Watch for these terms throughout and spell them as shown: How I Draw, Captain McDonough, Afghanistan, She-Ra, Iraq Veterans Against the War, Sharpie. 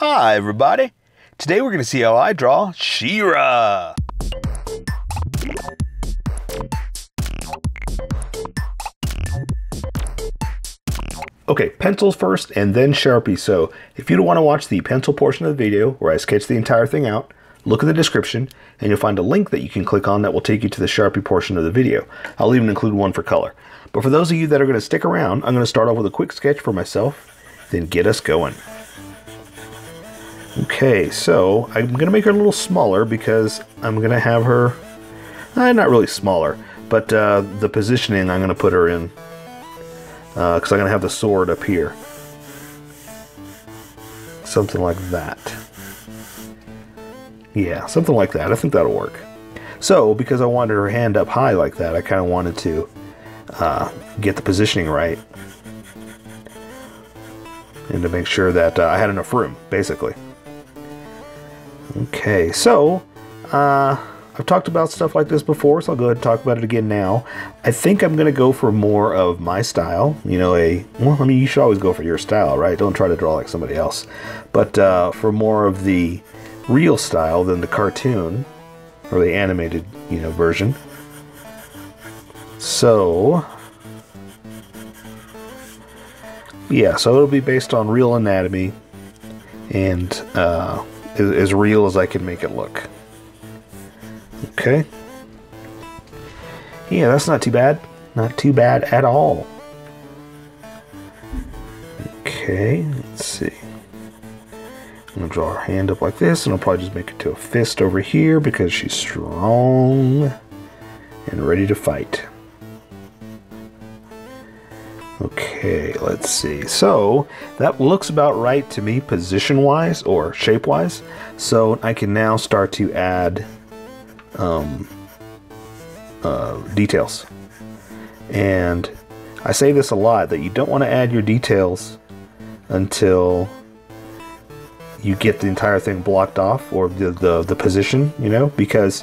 Hi everybody! Today we're going to see how I draw She-Ra! Okay, pencils first and then Sharpie. So if you don't want to watch the pencil portion of the video where I sketch the entire thing out, look at the description and you'll find a link that you can click on that will take you to the Sharpie portion of the video. I'll even include one for color. But for those of you that are going to stick around, I'm going to start off with a quick sketch for myself, then get us going. Okay, so I'm going to make her a little smaller because I'm going to have her, not really smaller, but the positioning I'm going to put her in. Because I'm going to have the sword up here. Something like that. Yeah, something like that. I think that'll work. So, because I wanted her hand up high like that, I kind of wanted to get the positioning right. And to make sure that I had enough room, basically. Okay, so I've talked about stuff like this before, so I'll go ahead and talk about it again now. I think I'm going to go for more of my style. You know, well, I mean, you should always go for your style, right? Don't try to draw like somebody else. But for more of the real style than the cartoon or the animated, you know, version. So, yeah, so it'll be based on real anatomy and as real as I can make it look. Okay. Yeah, that's not too bad. Not too bad at all. Okay, let's see. I'm going to draw her hand up like this, and I'll probably just make it to a fist over here because she's strong and ready to fight. Okay, let's see. So, that looks about right to me position-wise or shape-wise. So, I can now start to add details. And I say this a lot, that you don't want to add your details until you get the entire thing blocked off, or the position, you know, because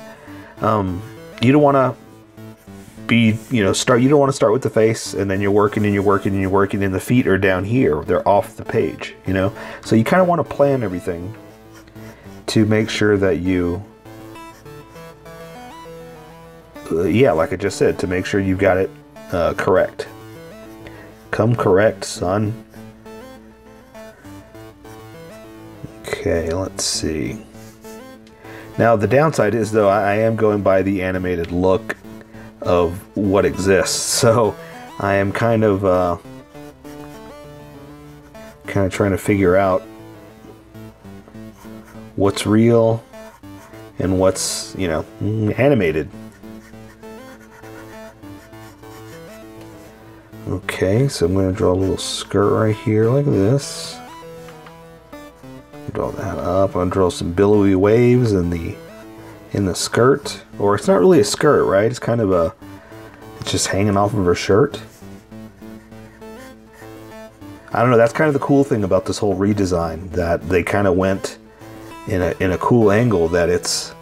you don't want to be, you know, you don't want to start with the face and then you're working and you're working and you're working and the feet are down here, they're off the page, you know. So you kind of want to plan everything to make sure that you yeah, like I just said, to make sure you've got it correct. Come correct, son. Okay, let's see. Now the downside is, though, I am going by the animated look of what exists, so I am kind of trying to figure out what's real and what's, you know, animated. Okay, so I'm going to draw a little skirt right here like this. Draw that up. I'm going to draw some billowy waves in the skirt. Or it's not really a skirt, right? It's kind of it's just hanging off of her shirt. I don't know, that's kind of the cool thing about this whole redesign, that they kind of went in a cool angle, that it's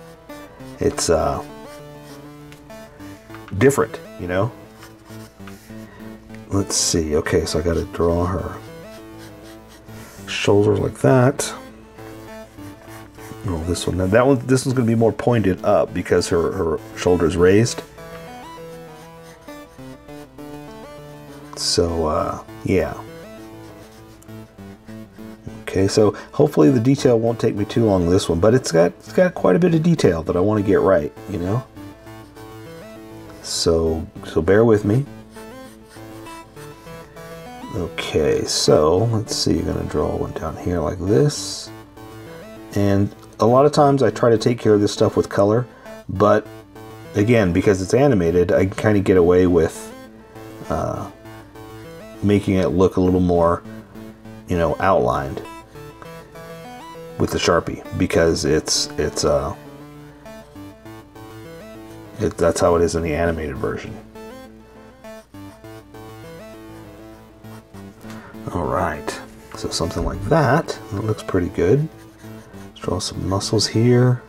different, you know? Let's see. Okay, so I got to draw her shoulder like that. Oh, this one. Now that one. This one's going to be more pointed up because her shoulder's raised. So yeah. Okay, so hopefully the detail won't take me too long on this one, but it's got quite a bit of detail that I want to get right, you know. So bear with me. Okay, so let's see, you're gonna draw one down here like this. And a lot of times I try to take care of this stuff with color, but again, because it's animated, I can kind of get away with making it look a little more, you know, outlined with the Sharpie, because that's how it is in the animated version. Alright, so something like that. That looks pretty good. Let's draw some muscles here.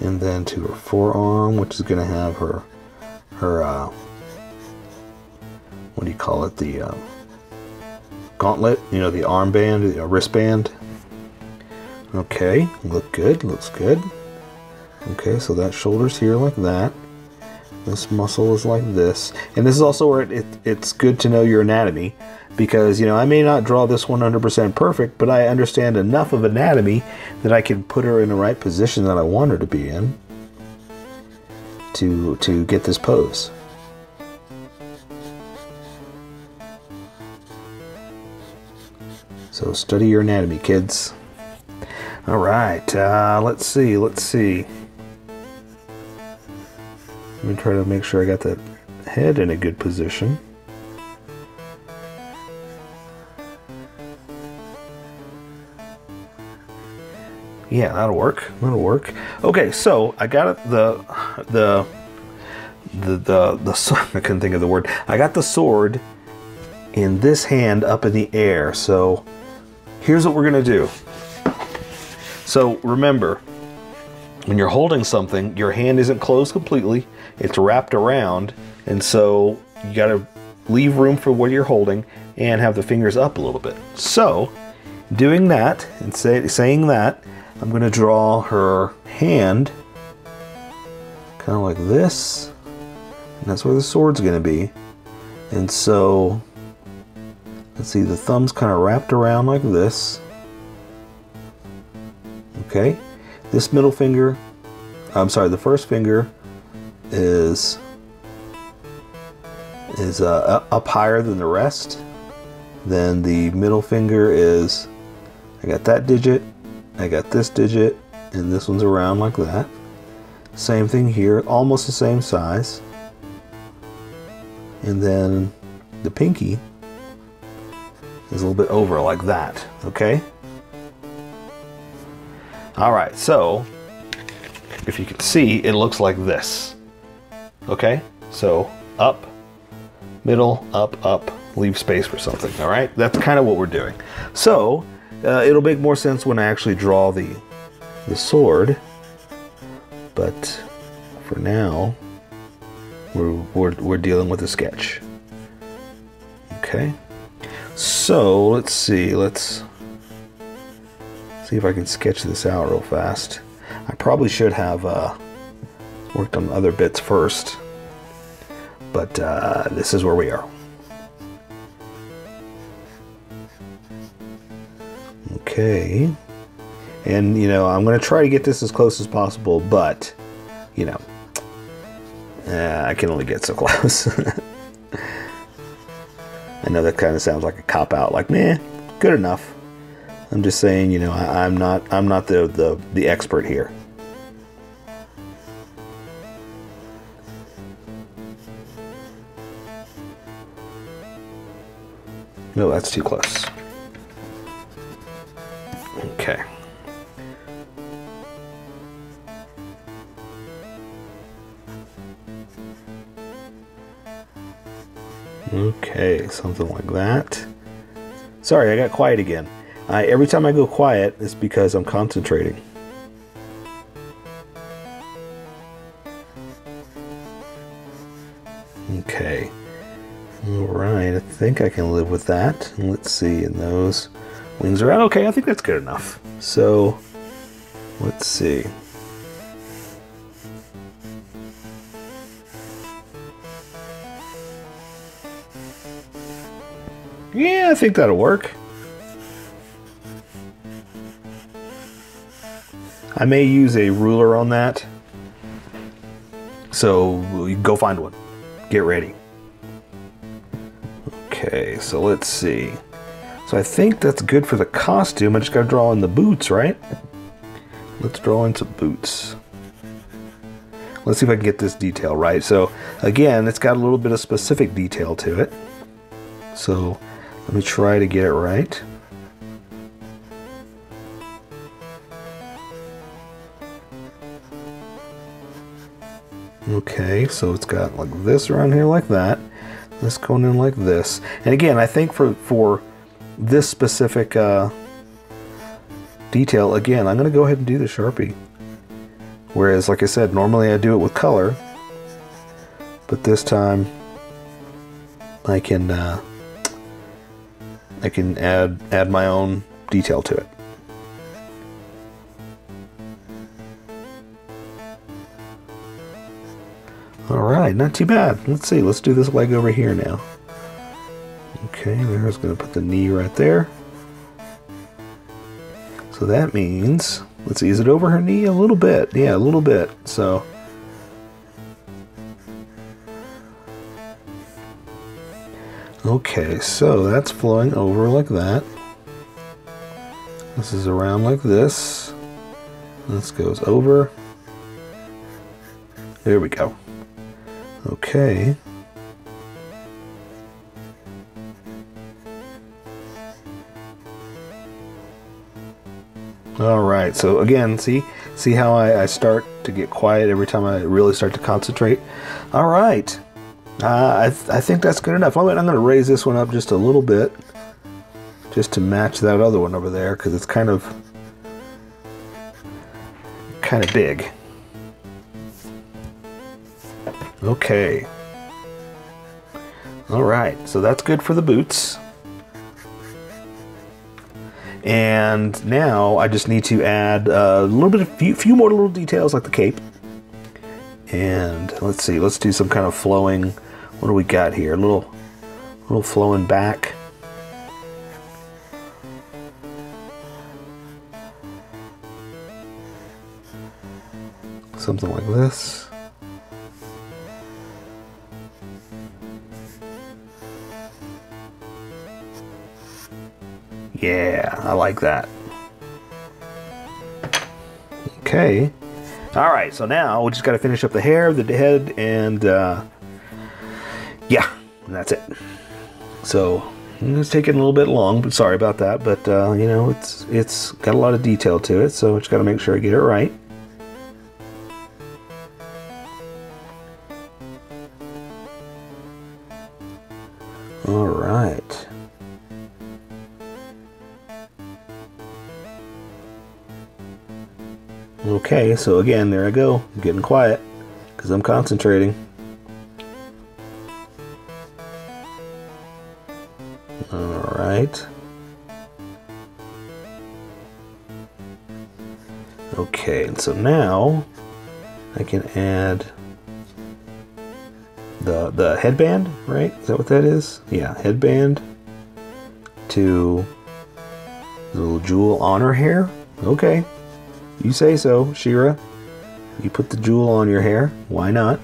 And then to her forearm, which is going to have her what do you call it, the gauntlet, you know, the armband, the wristband. Okay, look good, looks good. Okay, so that shoulder's here like that. This muscle is like this. And this is also where it's good to know your anatomy, because, you know, I may not draw this 100% perfect, but I understand enough of anatomy that I can put her in the right position that I want her to be in to get this pose. So study your anatomy, kids. All right, let's see, let's see. Let me try to make sure I got that head in a good position. Yeah, that'll work. That'll work. Okay, so I got the I couldn't think of the word. I got the sword in this hand up in the air. So here's what we're gonna do. So remember, when you're holding something, your hand isn't closed completely. It's wrapped around, and so you gotta leave room for what you're holding and have the fingers up a little bit. So doing that and saying that, I'm gonna draw her hand kind of like this, and that's where the sword's gonna be. And so let's see, the thumb's kind of wrapped around like this. Okay. This middle finger, I'm sorry, the first finger is up higher than the rest. Then the middle finger is, I got that digit, I got this digit, and this one's around like that. Same thing here, almost the same size. And then the pinky is a little bit over like that, okay? All right, so if you can see, it looks like this. Okay, so up, middle, up, up, leave space for something. All right, that's kind of what we're doing. So it'll make more sense when I actually draw the sword. But for now, we're dealing with a sketch. Okay, so let's see. See if I can sketch this out real fast. I probably should have worked on other bits first, but this is where we are. Okay, and you know, I'm gonna try to get this as close as possible, but you know, I can only get so close. I know that kind of sounds like a cop-out, like, meh, good enough. I'm just saying, you know, I'm not the expert here. No, that's too close. Okay. Okay, something like that. Sorry, I got quiet again. Every time I go quiet, it's because I'm concentrating. Okay. All right, I think I can live with that. Let's see, and those wings are out. Okay, I think that's good enough. So, let's see. Yeah, I think that'll work. I may use a ruler on that, so go find one. Get ready. Okay, so let's see. So I think that's good for the costume. I just gotta draw in the boots, right? Let's draw in some boots. Let's see if I can get this detail right. So again, it's got a little bit of specific detail to it. So let me try to get it right. Okay, so it's got like this around here like that. This going in like this. And again, I think for this specific detail, again, I'm gonna go ahead and do the Sharpie. Whereas, like I said, normally I do it with color, but this time I can add my own detail to it. Alright, not too bad. Let's see, let's do this leg over here now. Okay, there's gonna put the knee right there. So that means, let's see, is it over her knee? A little bit, yeah, a little bit. So, okay, so that's flowing over like that. This is around like this. This goes over. There we go. Okay. All right, so again, see how I start to get quiet every time I really start to concentrate? All right, I think that's good enough. I'm gonna raise this one up just a little bit just to match that other one over there because it's kind of big. Okay. All right, so that's good for the boots. And now I just need to add a little bit of few more little details like the cape. And let's see, let's do some kind of flowing. What do we got here? A little flowing back. Something like this. Yeah, I like that. Okay. All right, so now we just got to finish up the hair, the head, and yeah, that's it. So it's taking a little bit long, but sorry about that. But you know, it's got a lot of detail to it, so I just got to make sure I get it right. All right. Okay, so again, there I go. I'm getting quiet because I'm concentrating. All right. Okay, and so now I can add the headband, right? Is that what that is? Yeah, headband to the little jewel on her hair. Okay. You say so, She-Ra. You put the jewel on your hair. Why not?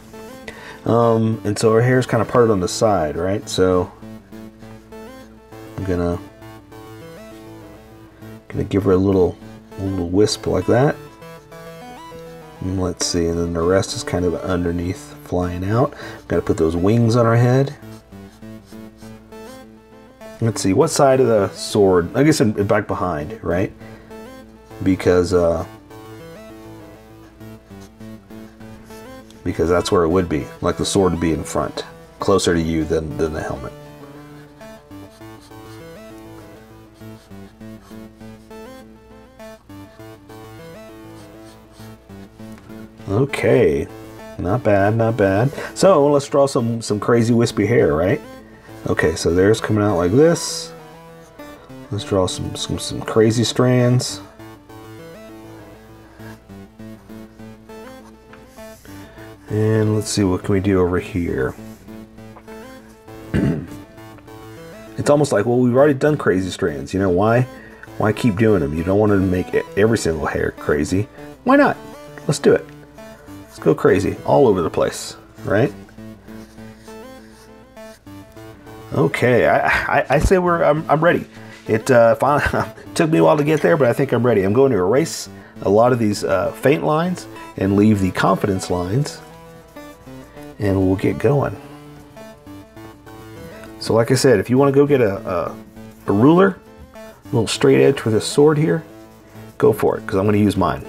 And so her hair is kind of parted on the side, right? So I'm gonna give her a little wisp like that. And let's see, and then the rest is kind of underneath, flying out. Gotta put those wings on her head. Let's see, what side of the sword? I guess back behind, right? Because because that's where it would be. Like the sword would be in front, closer to you than the helmet. Okay, not bad, not bad. So let's draw some crazy wispy hair, right? Okay, so there's coming out like this. Let's draw some crazy strands. And let's see, what can we do over here? It's almost like, well, we've already done crazy strands. You know, why keep doing them? You don't want to make every single hair crazy. Why not? Let's do it. Let's go crazy all over the place, right? Okay, I say I'm ready. It took me a while to get there, but I think I'm ready. I'm going to erase a lot of these faint lines and leave the confidence lines. And we'll get going. So like I said, if you want to go get a ruler, a little straight edge with a sword here, go for it, because I'm going to use mine.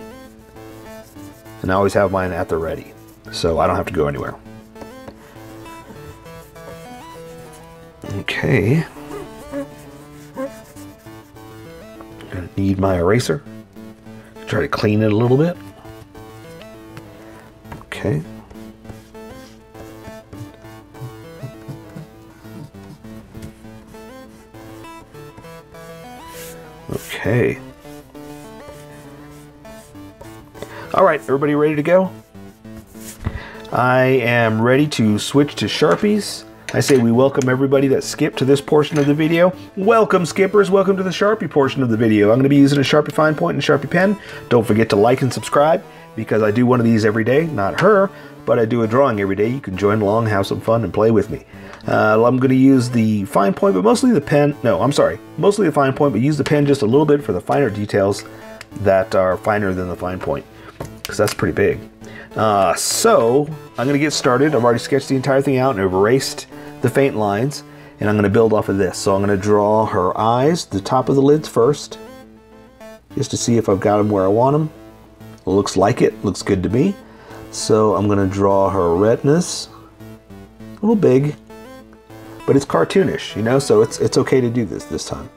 And I always have mine at the ready, so I don't have to go anywhere. Okay. I'm going to need my eraser. Try to clean it a little bit. Okay. Okay. All right, everybody ready to go? I am ready to switch to Sharpies. I say we welcome everybody that skipped to this portion of the video. Welcome, skippers. Welcome to the Sharpie portion of the video. I'm going to be using a Sharpie fine point and Sharpie pen. Don't forget to like and subscribe because I do one of these every day. Not her, but I do a drawing every day. You can join along, have some fun, and play with me. I'm going to use the fine point, but mostly the pen. No, I'm sorry. Mostly the fine point, but use the pen just a little bit for the finer details that are finer than the fine point because that's pretty big. So I'm going to get started. I've already sketched the entire thing out and erased the faint lines, and I'm going to build off of this. So I'm going to draw her eyes, the top of the lids first, just to see if I've got them where I want them. Looks like it, looks good to me. So I'm going to draw her redness, a little big, but it's cartoonish, you know, so it's okay to do this time.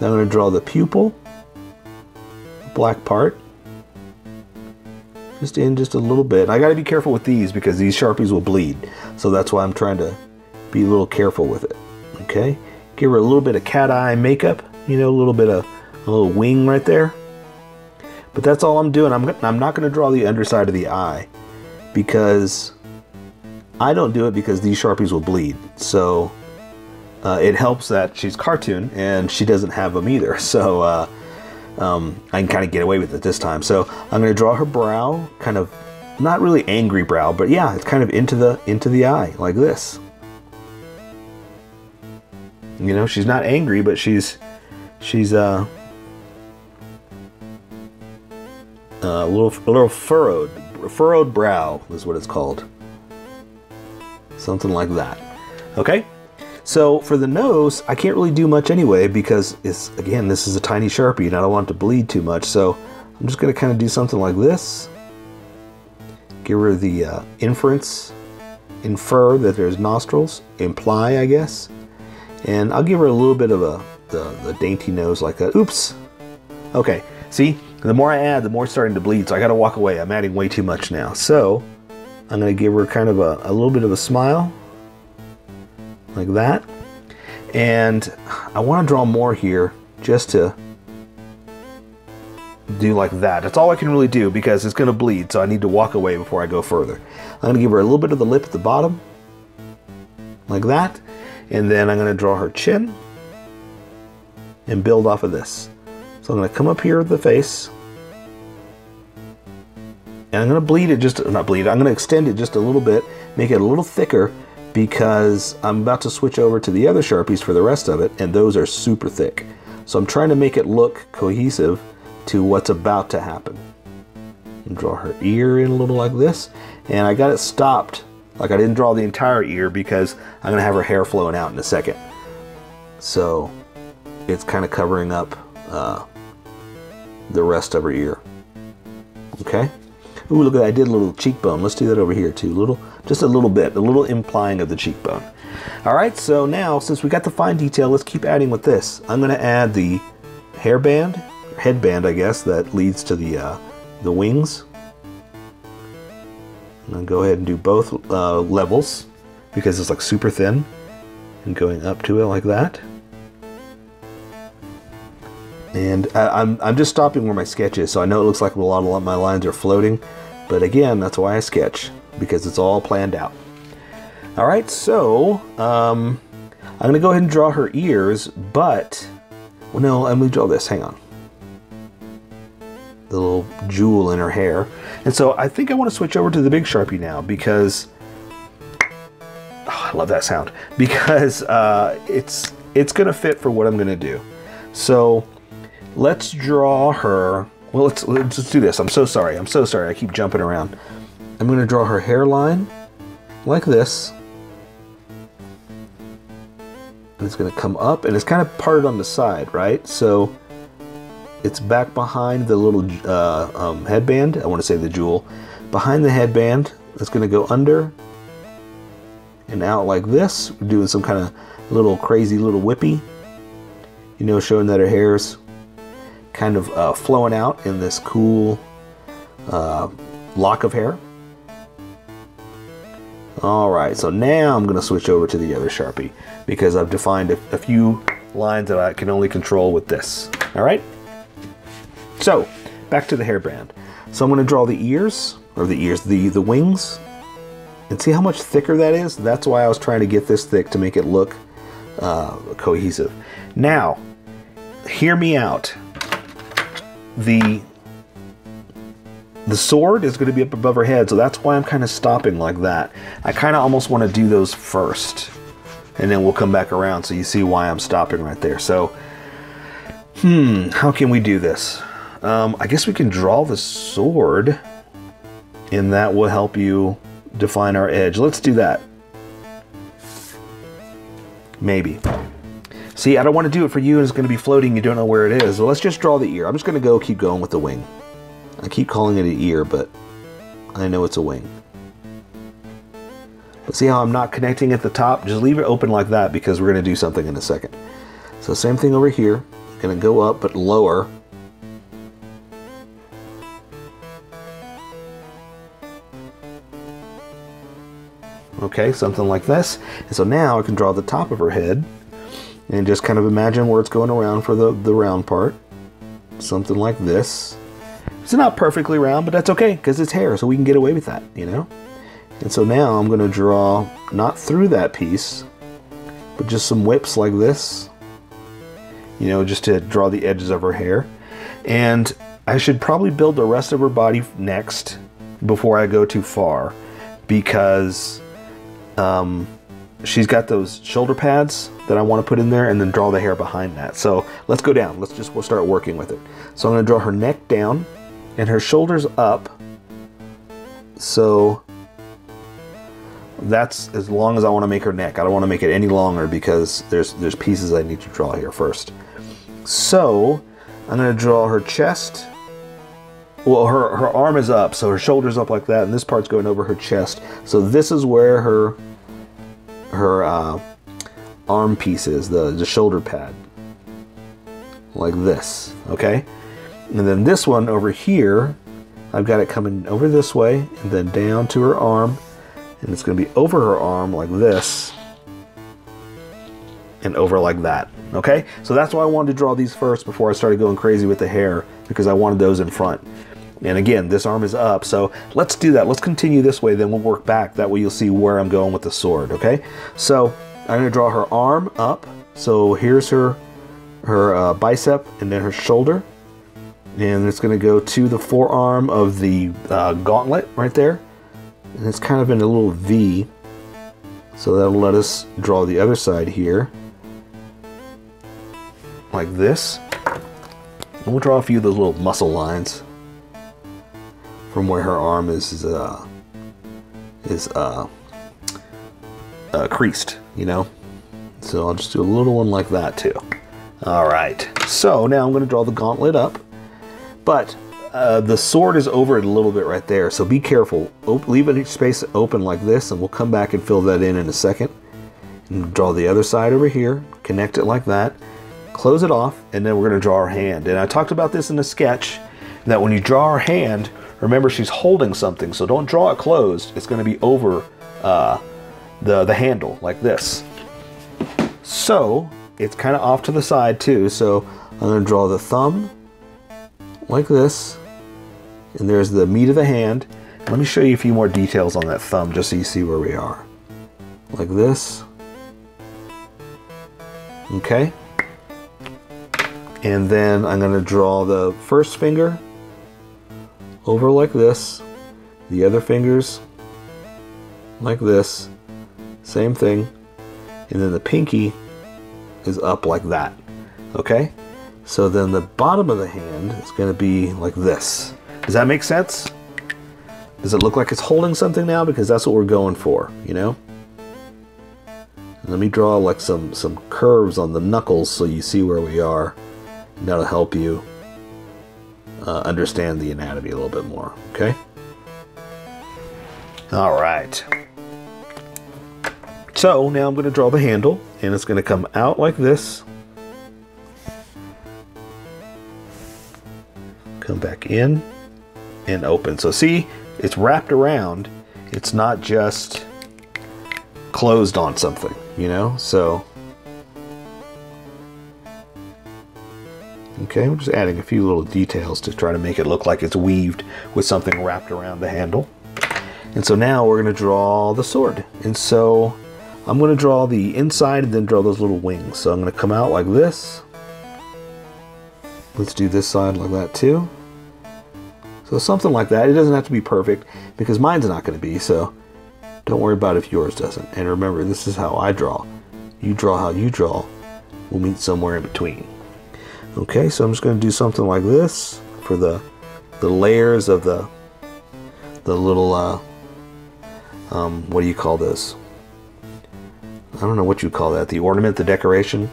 Then I'm going to draw the pupil, the black part, just in just a little bit. I got to be careful with these because these Sharpies will bleed, so that's why I'm trying to be a little careful with it. Okay, give her a little bit of cat eye makeup, you know, a little bit of a little wing right there. But that's all I'm doing. I'm not going to draw the underside of the eye because I don't do it because these Sharpies will bleed. So it helps that she's cartoon and she doesn't have them either. So I can kind of get away with it this time. So I'm going to draw her brow, kind of not really angry brow, but yeah, it's kind of into the eye like this. You know, she's not angry, but she's a little furrowed brow is what it's called. Something like that. Okay. So for the nose, I can't really do much anyway because it's, again, this is a tiny Sharpie and I don't want it to bleed too much. So I'm just going to kind of do something like this. Give her the infer that there's nostrils, imply, I guess. And I'll give her a little bit of the dainty nose like that. Oops. Okay, see, the more I add, the more it's starting to bleed, so I gotta walk away. I'm adding way too much now. So I'm gonna give her kind of a little bit of a smile, like that. And I wanna draw more here just to do like that. That's all I can really do because it's gonna bleed, so I need to walk away before I go further. I'm gonna give her a little bit of the lip at the bottom, like that. And then I'm going to draw her chin and build off of this. So I'm going to come up here with the face and I'm going to bleed it I'm going to extend it just a little bit, make it a little thicker because I'm about to switch over to the other Sharpies for the rest of it, and those are super thick. So I'm trying to make it look cohesive to what's about to happen. And draw her ear in a little like this, and I got it stopped. Like, I didn't draw the entire ear because I'm going to have her hair flowing out in a second. So it's kind of covering up the rest of her ear. Okay. Ooh, look at that. I did a little cheekbone. Let's do that over here too. Just a little bit. A little implying of the cheekbone. All right. So now, since we got the fine detail, let's keep adding with this. I'm going to add the hairband, or headband, I guess, that leads to the wings. I'm going to go ahead and do both levels because it's like super thin, and going up to it like that. And I'm just stopping where my sketch is, so I know it looks like a lot of my lines are floating, but again, that's why I sketch, because it's all planned out. All right, so I'm going to go ahead and draw her ears, but, well, no, I'm going to draw this. Hang on. The little jewel in her hair. And so I think I want to switch over to the big Sharpie now because, oh, I love that sound, because it's going to fit for what I'm going to do. So let's draw her. Well, let's do this. I'm so sorry. I keep jumping around. I'm going to draw her hairline like this. And it's going to come up, and it's kind of parted on the side, right? So it's back behind the little headband. I want to say the jewel. Behind the headband, it's going to go under and out like this. We're doing some kind of little crazy little whippy, you know, showing that her hair's kind of flowing out in this cool lock of hair. All right, so now I'm going to switch over to the other Sharpie because I've defined a few lines that I can only control with this. All right, so back to the hairband. So I'm gonna draw the ears, or the ears, the wings, and see how much thicker that is? That's why I was trying to get this thick to make it look cohesive. Now, hear me out. The sword is gonna be up above her head, so that's why I'm kind of stopping like that. I kind of almost wanna do those first, and then we'll come back around so you see why I'm stopping right there. So, how can we do this? I guess we can draw the sword, and that will help you define our edge. Let's do that. Maybe. See, I don't want to do it for you, and it's going to be floating. You don't know where it is. So let's just draw the ear. I'm just going to keep going with the wing. I keep calling it an ear, but I know it's a wing. But see how I'm not connecting at the top? Just leave it open like that because we're going to do something in a second. So same thing over here. Going to go up, but lower. Okay, something like this. And so now I can draw the top of her head and just kind of imagine where it's going around for the round part. Something like this. It's not perfectly round, but that's okay because it's hair, so we can get away with that, you know? And so now I'm going to draw not through that piece, but just some whips like this, you know, just to draw the edges of her hair. And I should probably build the rest of her body next before I go too far, because she's got those shoulder pads that I want to put in there and then draw the hair behind that. So let's go down. We'll start working with it. So I'm going to draw her neck down and her shoulders up. So that's as long as I want to make her neck. I don't want to make it any longer because there's pieces I need to draw here first. So I'm going to draw her chest. Well, her arm is up, so her shoulder's up like that, and this part's going over her chest. So this is where her arm piece is, the shoulder pad, like this, okay? And then this one over here, I've got it coming over this way, and then down to her arm, and it's going to be over her arm like this and over like that, okay? So that's why I wanted to draw these first before I started going crazy with the hair, because I wanted those in front. And again, this arm is up, so let's do that. Let's continue this way, then we'll work back. That way you'll see where I'm going with the sword, okay? So I'm going to draw her arm up. So here's her bicep and then her shoulder. And it's going to go to the forearm of the gauntlet right there. And it's kind of in a little V, so that'll let us draw the other side here, like this. And we'll draw a few of those little muscle lines from where her arm is creased, you know? So I'll just do a little one like that too. All right, so now I'm going to draw the gauntlet up, but the sword is over it a little bit right there, so be careful. Leave a space open like this, and we'll come back and fill that in a second. And draw the other side over here, connect it like that, close it off, and then we're going to draw our hand. And I talked about this in the sketch, that when you draw her hand, remember she's holding something, so don't draw it closed. It's going to be over the handle, like this. So it's kind of off to the side too, so I'm going to draw the thumb like this. And there's the meat of the hand. Let me show you a few more details on that thumb just so you see where we are. Like this. Okay. And then I'm going to draw the first finger over like this. The other fingers like this. Same thing. And then the pinky is up like that. Okay? So then the bottom of the hand is going to be like this. Does that make sense? Does it look like it's holding something now? Because that's what we're going for, you know? Let me draw like some curves on the knuckles so you see where we are. And that'll help you understand the anatomy a little bit more, okay? All right. So now I'm going to draw the handle, and it's going to come out like this. Come back in and open. So see, it's wrapped around. It's not just closed on something, you know? So Okay, I'm just adding a few little details to try to make it look like it's weaved with something wrapped around the handle. And so now we're going to draw the sword. And so I'm going to draw the inside and then draw those little wings. So I'm going to come out like this. Let's do this side like that too. So something like that. It doesn't have to be perfect because mine's not going to be, so don't worry about if yours doesn't. And remember, this is how I draw. You draw how you draw. We'll meet somewhere in between. Okay, so I'm just going to do something like this for the layers of the little, what do you call this? I don't know what you call that. The ornament, the decoration.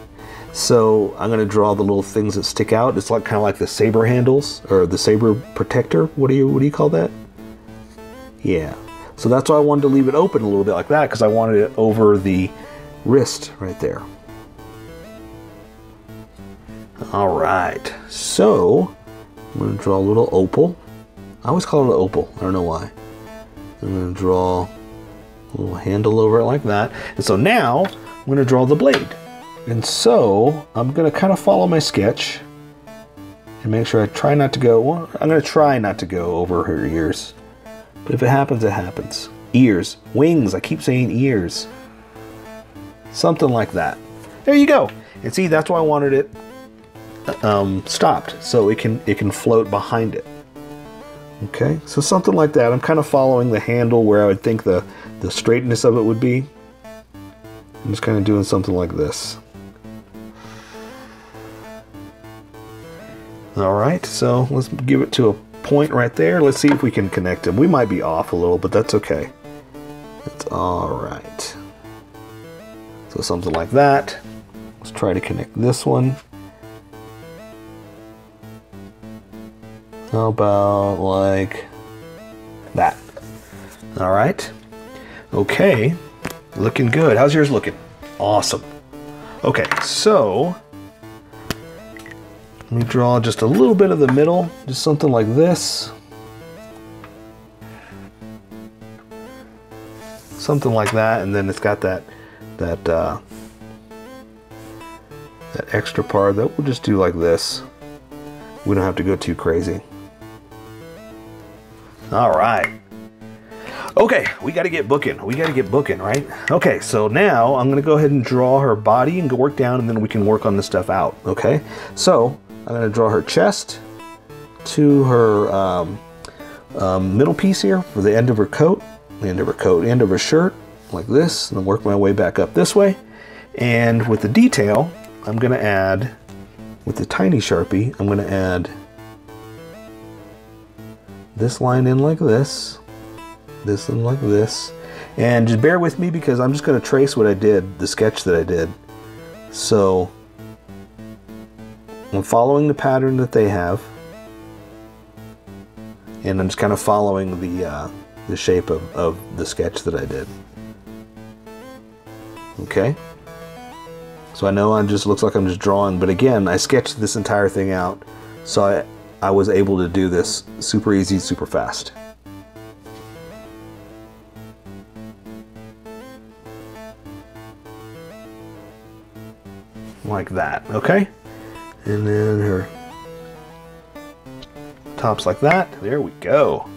So I'm going to draw the little things that stick out. It's like kind of like the saber handles or the saber protector. What do you call that? Yeah. So that's why I wanted to leave it open a little bit like that, because I wanted it over the wrist right there. All right, so I'm going to draw a little opal. I always call it an opal. I don't know why. I'm going to draw a little handle over it like that. And so now I'm going to draw the blade. And so I'm going to kind of follow my sketch and make sure I try not to go. Well, I'm going to try not to go over her ears. But if it happens, it happens. Ears. Wings. I keep saying ears. Something like that. There you go. And see, that's why I wanted it stopped, so it can float behind it. Okay, so something like that. I'm kind of following the handle where I would think the straightness of it would be. I'm just kind of doing something like this. All right, so let's give it to a point right there. Let's see if we can connect them. We might be off a little, but that's okay. That's all right. So something like that. Let's try to connect this one. How about like that? All right. Okay. Looking good. How's yours looking? Awesome. Okay, so let me draw just a little bit of the middle, just something like this. Something like that, and then it's got that extra part that we'll just do like this. We don't have to go too crazy. All right. Okay, we got to get booking. We got to get booking, right? Okay, so now I'm going to go ahead and draw her body and go work down, and then we can work on this stuff out, okay? So I'm going to draw her chest to her middle piece here for the end of her coat, end of her shirt, like this, and then work my way back up this way. And with the detail, I'm going to add, with the tiny Sharpie, I'm going to add this line in like this. This one like this, and just bear with me because I'm just going to trace what I did, the sketch that I did. So I'm following the pattern that they have, and I'm just kind of following the shape of the sketch that I did. Okay, so I know it just looks like I'm just drawing, but again, I sketched this entire thing out, so I was able to do this super easy, super fast. Like that, okay? And then her top's like that. There we go.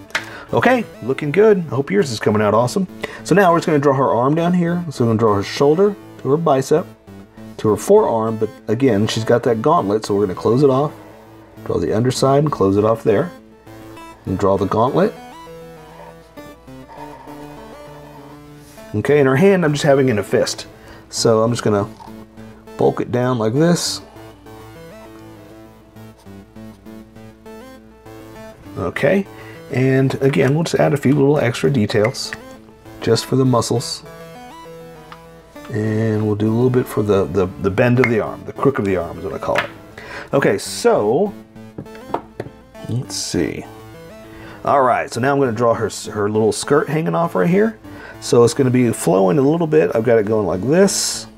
Okay, looking good. I hope yours is coming out awesome. So now we're just going to draw her arm down here. So we're going to draw her shoulder to her bicep to her forearm, but again, she's got that gauntlet, so we're going to close it off. Draw the underside and close it off there. And draw the gauntlet. Okay, in her hand, I'm just having in a fist. So I'm just going to bulk it down like this. Okay, and again, we'll just add a few little extra details just for the muscles. And we'll do a little bit for the bend of the arm, the crook of the arm is what I call it. Okay, so let's see. All right, so now I'm going to draw her little skirt hanging off right here. So it's going to be flowing a little bit. I've got it going like this.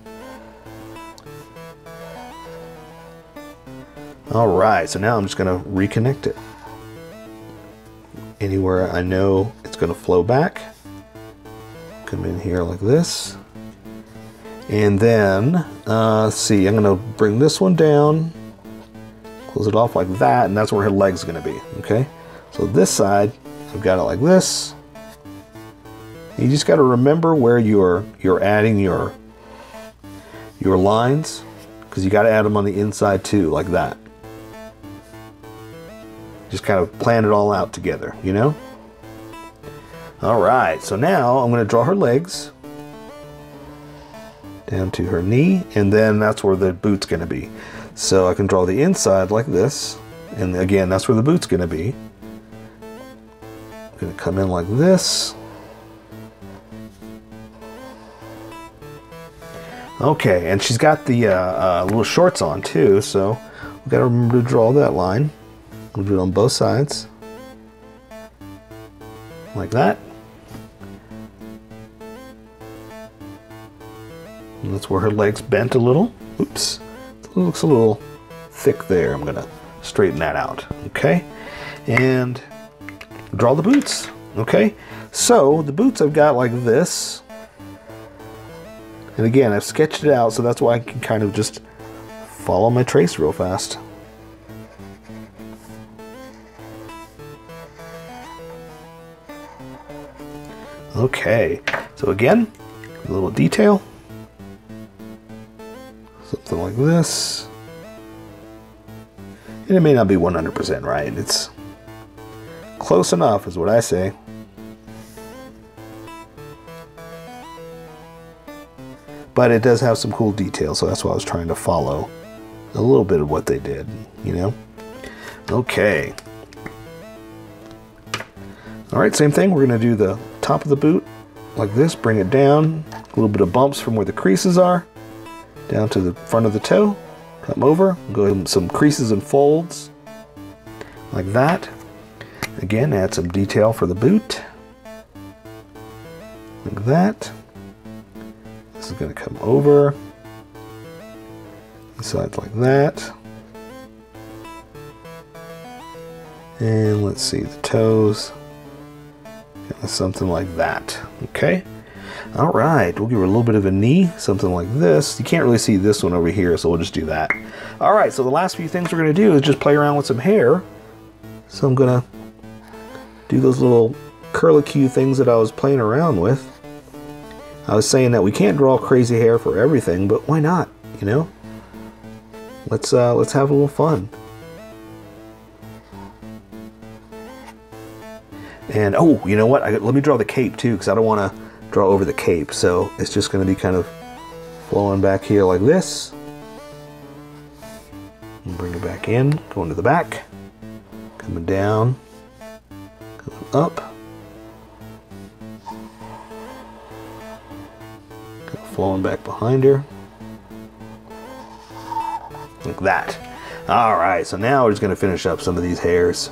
All right, so now I'm just going to reconnect it. Anywhere I know it's going to flow back. Come in here like this. And then, let's see, I'm going to bring this one down. close it off like that, and that's where her leg's gonna be, okay? So this side, I've got it like this. You just gotta remember where you're adding your lines, because you gotta add them on the inside too, like that. Just kind of plan it all out together, you know? All right, so now I'm gonna draw her legs down to her knee, and then that's where the boot's gonna be. So I can draw the inside like this, and again, that's where the boot's gonna be. I'm gonna come in like this. Okay, and she's got the little shorts on too, so we gotta remember to draw that line. We'll do it on both sides, like that. And that's where her legs bent a little. Oops, it looks a little thick there. I'm gonna straighten that out, okay? And draw the boots, okay? So the boots I've got like this. And again, I've sketched it out, so that's why I can kind of just follow my trace real fast. Okay, so again, a little detail. Something like this. And it may not be 100% right. It's close enough is what I say. But it does have some cool details, so that's why I was trying to follow a little bit of what they did, you know? Okay. All right, same thing. We're gonna do the top of the boot like this, bring it down, a little bit of bumps from where the creases are, down to the front of the toe, come over, go ahead and some creases and folds, like that. Again, add some detail for the boot, like that. This is going to come over, sides like that, and let's see the toes, something like that. Okay, all right, we'll give her a little bit of a knee, something like this. You can't really see this one over here, so we'll just do that. All right, so the last few things we're going to do is just play around with some hair. So I'm going to do those little curlicue things that I was playing around with. I was saying that we can't draw crazy hair for everything, but why not? You know, let's have a little fun. And oh, you know what? Let me draw the cape too, because I don't want to draw over the cape. So it's just going to be kind of flowing back here like this. And bring it back in, going to the back, coming down, coming up. Flowing back behind her, like that. All right, so now we're just gonna finish up some of these hairs.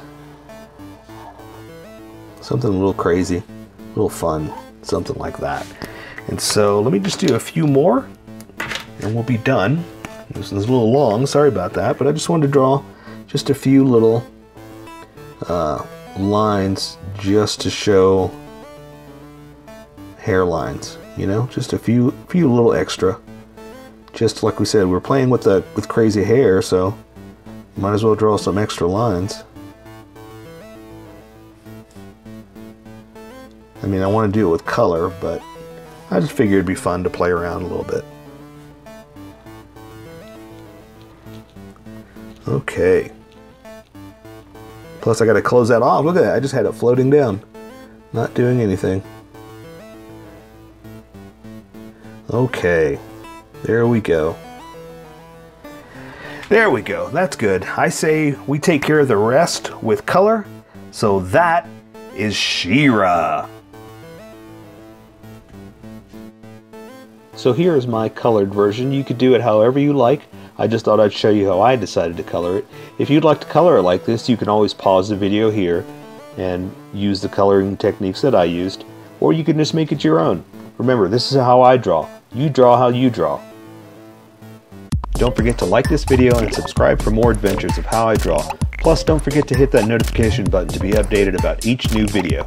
Something a little crazy, a little fun, something like that. And so let me just do a few more and we'll be done. This is a little long, sorry about that, but I just wanted to draw just a few little lines just to show hairlines. You know, just a few little extra. Just like we said, we're playing with the crazy hair, so might as well draw some extra lines. I mean, I want to do it with color, but I just figured it'd be fun to play around a little bit. Okay. Plus, I got to close that off. Look at that. I just had it floating down, not doing anything. Okay, there we go. There we go, that's good. I say we take care of the rest with color, so that is She-Ra. So here is my colored version. You could do it however you like. I just thought I'd show you how I decided to color it. If you'd like to color it like this, you can always pause the video here and use the coloring techniques that I used, or you can just make it your own. Remember, this is how I draw. You draw how you draw. Don't forget to like this video and subscribe for more adventures of how I draw. Plus, don't forget to hit that notification button to be updated about each new video.